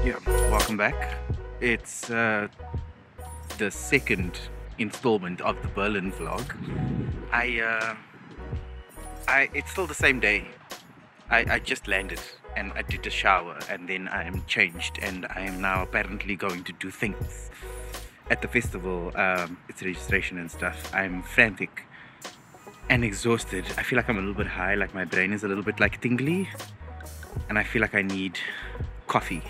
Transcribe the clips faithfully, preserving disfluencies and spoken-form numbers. Yeah, welcome back. It's uh, the second installment of the Berlin vlog. I, uh, I it's still the same day. I, I just landed and I did a shower and then I am changed and I am now apparently going to do things at the festival, um, it's registration and stuff. I'm frantic and exhausted. I feel like I'm a little bit high, like my brain is a little bit like tingly, and I feel like I need coffee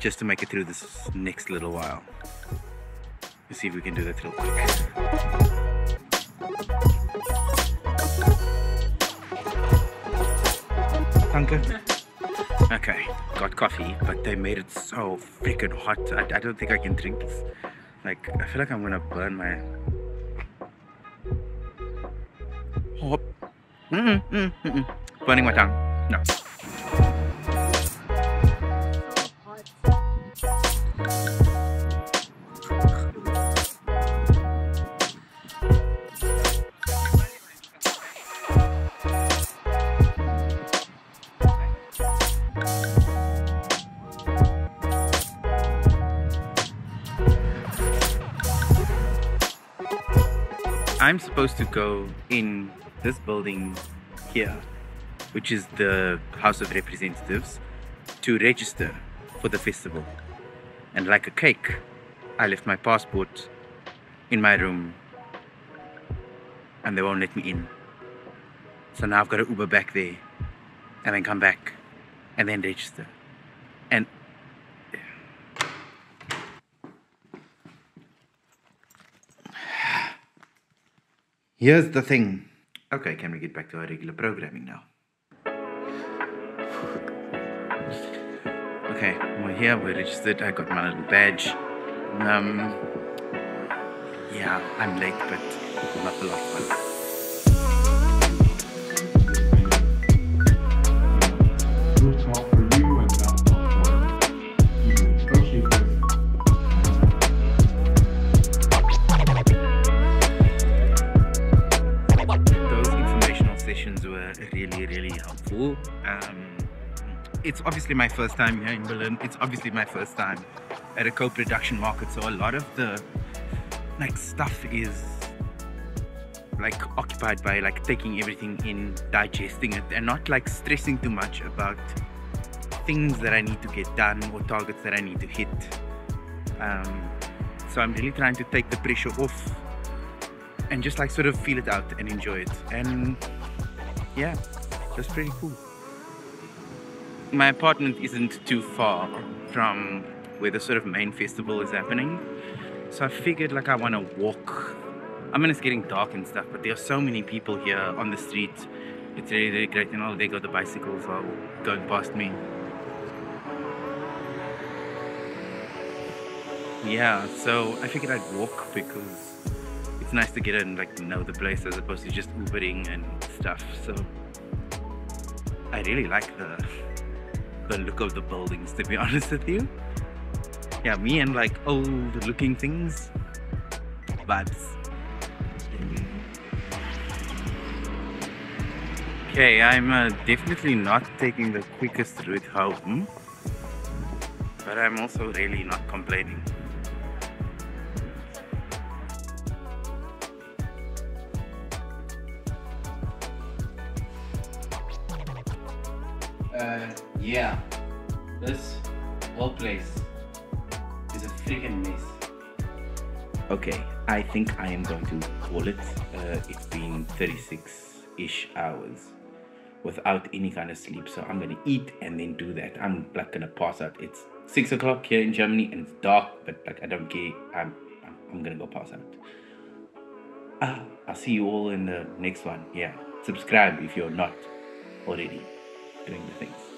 just to make it through this next little while. Let's see if we can do that real quick. Okay, got coffee, but they made it so freaking hot. I, I don't think I can drink this. Like, I feel like I'm gonna burn my... Oh. Mm-mm, mm-mm, mm-mm. Burning my tongue. No. I'm supposed to go in this building here, which is the House of Representatives, to register for the festival. And like a cake, I left my passport in my room and they won't let me in. So now I've got to Uber back there and then come back and then register. And here's the thing. Okay, can we get back to our regular programming now? Okay, we're here, we're registered. I got my little badge. Um, yeah, I'm late, but not a lot of fun. Um, it's obviously my first time here in Berlin. It's obviously my first time at a co-production market, so a lot of the like stuff is like occupied by like taking everything in, digesting it, and not like stressing too much about things that I need to get done or targets that I need to hit. Um, so I'm really trying to take the pressure off and just like sort of feel it out and enjoy it. And yeah, that's pretty cool. My apartment isn't too far from where the sort of main festival is happening, so I figured like I want to walk. I mean, it's getting dark and stuff, but there are so many people here on the street. It's really, really great, and all they got the bicycles are going past me. Yeah, so I figured I'd walk because it's nice to get in and like know the place as opposed to just Ubering and stuff. So I really like the the look of the buildings, to be honest with you. Yeah, me and like old looking things, vibes. Okay, I'm uh, definitely not taking the quickest route home, but I'm also really not complaining. Uh, yeah, this whole place is a freaking mess. Okay, I think I am going to call it. Uh, it's been thirty-six-ish hours without any kind of sleep, so I'm going to eat and then do that. I'm like going to pass out. It's six o'clock here in Germany and it's dark, but like I don't care. I'm, I'm, I'm going to go pass out. Ah, I'll see you all in the next one. Yeah, subscribe if you're not already doing the things.